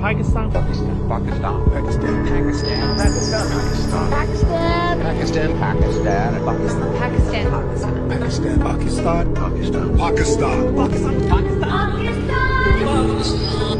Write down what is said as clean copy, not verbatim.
Pakistan.